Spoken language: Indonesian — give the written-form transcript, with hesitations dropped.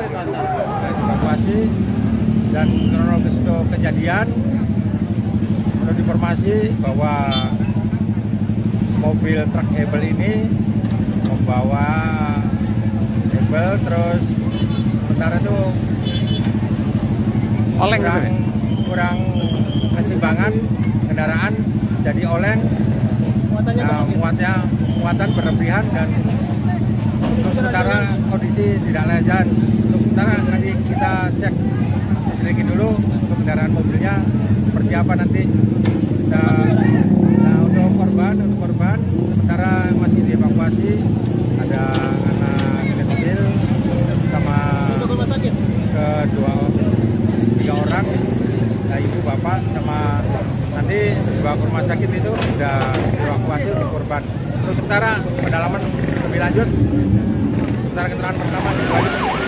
evakuasi dan kronologis untuk kejadian. Menurut informasi bahwa mobil truk hebel ini membawa hebel, terus sebentar itu oleng, kurang keseimbangan kendaraan jadi oleng. Nah, muatan berlebihan dan untuk sementara kondisi tidak layak. Untuk sementara nanti kita cek selidiki dulu untuk kendaraan mobilnya seperti apa nanti. Nah, untuk korban sementara masih dievakuasi, ada anak kecil sama tiga orang, ibu, bapak, sama nanti dibawa ke rumah sakit itu sudah evakuasi untuk korban. Terus sementara pendalaman lebih lanjut, sementara keterangan pertama.